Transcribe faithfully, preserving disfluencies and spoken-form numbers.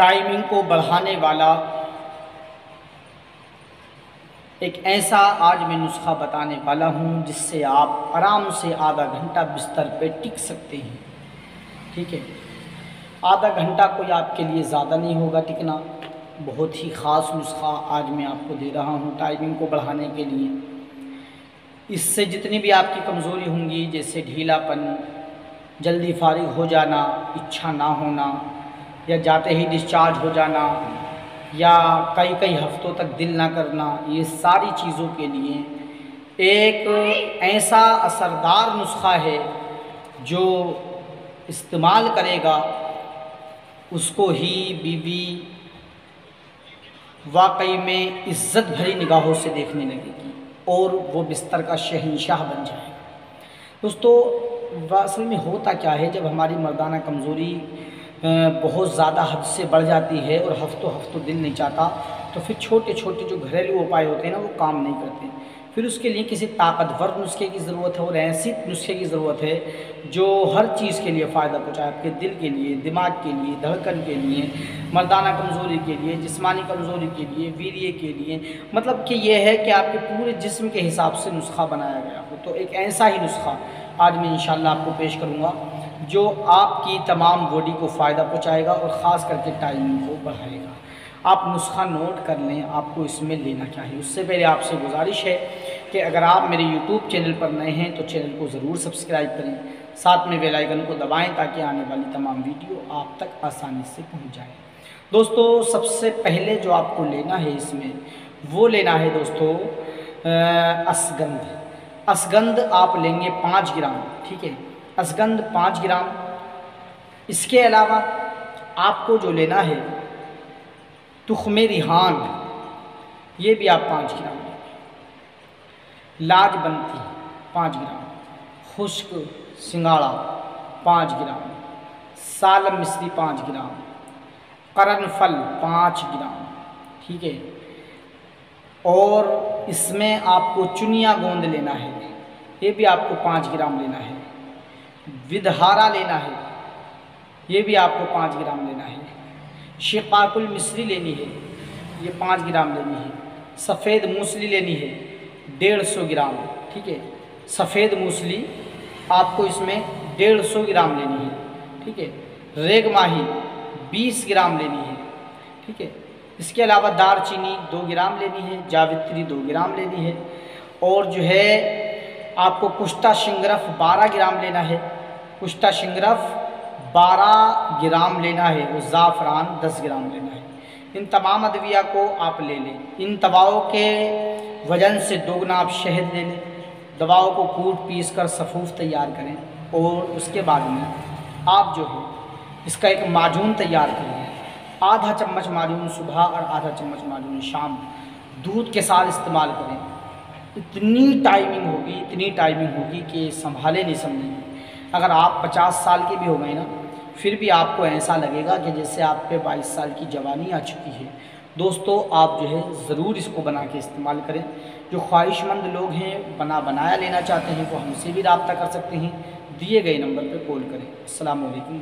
Timing को बढ़ाने वाला एक ऐसा आज मैं नुस्खा बताने वाला हूँ जिससे आप आराम से आधा घंटा बिस्तर पे टिक सकते हैं। ठीक है, आधा घंटा कोई आपके लिए ज़्यादा नहीं होगा टिकना। बहुत ही ख़ास नुस्खा आज मैं आपको दे रहा हूँ टाइमिंग को बढ़ाने के लिए। इससे जितनी भी आपकी कमज़ोरी होंगी, जैसे ढीलापन, जल्दी फारिग हो जाना, इच्छा ना होना या जाते ही डिस्चार्ज हो जाना या कई कई हफ्तों तक दिल ना करना, ये सारी चीज़ों के लिए एक ऐसा असरदार नुस्खा है जो इस्तेमाल करेगा उसको ही बीवी वाकई में इज़्ज़त भरी निगाहों से देखने लगेगी और वो बिस्तर का शहंशाह बन जाएगा। दोस्तों, असल में होता क्या है, जब हमारी मर्दाना कमज़ोरी बहुत ज़्यादा हद से बढ़ जाती है और हफ्तों हफ्तों दिल नहीं चाहता, तो फिर छोटे छोटे जो घरेलू उपाय होते हैं ना, वो काम नहीं करते। फिर उसके लिए किसी ताकतवर नुस्खे की ज़रूरत है और ऐसी नुस्खे की ज़रूरत है जो हर चीज़ के लिए फ़ायदा पहुँचाए, आपके दिल के लिए, दिमाग के लिए, धड़कन के लिए, मर्दाना कमज़ोरी के लिए, जिस्मानी कमज़ोरी के लिए, वीर्य के लिए, मतलब कि यह है कि आपके पूरे जिस्म के हिसाब से नुस्खा बनाया गया हो। तो एक ऐसा ही नुस्खा आज मैं इंशाल्लाह आपको पेश करूँगा जो आपकी तमाम बॉडी को फ़ायदा पहुँचाएगा और ख़ास करके टाइमिंग को बढ़ाएगा। आप नुस्खा नोट कर लें, आपको इसमें लेना चाहिए। उससे पहले आपसे गुजारिश है कि अगर आप मेरे यूट्यूब चैनल पर नए हैं तो चैनल को ज़रूर सब्सक्राइब करें, साथ में बेल आइकन को दबाएं ताकि आने वाली तमाम वीडियो आप तक आसानी से पहुँच जाए। दोस्तों, सबसे पहले जो आपको लेना है इसमें, वो लेना है दोस्तों असगंध। असगंध आप लेंगे पाँच ग्राम। ठीक है, असगंध पाँच ग्राम। इसके अलावा आपको जो लेना है तुख्मे रिहान, ये भी आप पाँच ग्राम लेंगे। लाज बनती पाँच ग्राम, खुश्क सिंगाड़ा पाँच ग्राम, सालम मिस्री पाँच ग्राम, करनफल पाँच ग्राम। ठीक है, और इसमें आपको चुनिया गोंद लेना है, ये भी आपको पाँच ग्राम लेना है। विदहारा लेना है, ये भी आपको पाँच ग्राम लेना है। शिकाकुल मिस्री लेनी है, ये पाँच ग्राम लेनी है। सफ़ेद मूसली लेनी है, डेढ़ सौ ग्राम। ठीक है, सफ़ेद मूसली आपको इसमें डेढ़ सौ ग्राम लेनी है। ठीक है, रेग माही बीस ग्राम लेनी है। ठीक है, इसके अलावा दारचीनी दो ग्राम लेनी है, जावित्री दो ग्राम लेनी है, और जो है आपको कुश्ता शिंगरफ बारह ग्राम लेना है, कुश्ता शिंगरफ बारह ग्राम लेना है, और ज़ाफ़रान दस ग्राम लेना है। इन तमाम अदविया को आप ले लें। इन दवाओं के वज़न से दोगुना आप शहद ले लें। दवाओं को कूट पीस कर सफ़ूफ़ तैयार करें और उसके बाद में आप जो है इसका एक माजून तैयार करें। आधा चम्मच माजून सुबह और आधा चम्मच माजून शाम दूध के साथ इस्तेमाल करें। इतनी टाइमिंग होगी, इतनी टाइमिंग होगी कि संभाले नहीं समझेंगे। अगर आप पचास साल के भी हो गए ना, फिर भी आपको ऐसा लगेगा कि जैसे आप पे बाईस साल की जवानी आ चुकी है। दोस्तों, आप जो है ज़रूर इसको बना के इस्तेमाल करें। जो ख्वाहिशमंद लोग हैं, बना बनाया लेना चाहते हैं, वो हमसे भी रब्ता कर सकते हैं। दिए गए नंबर पर कॉल करें। अस्सलाम वालेकुम।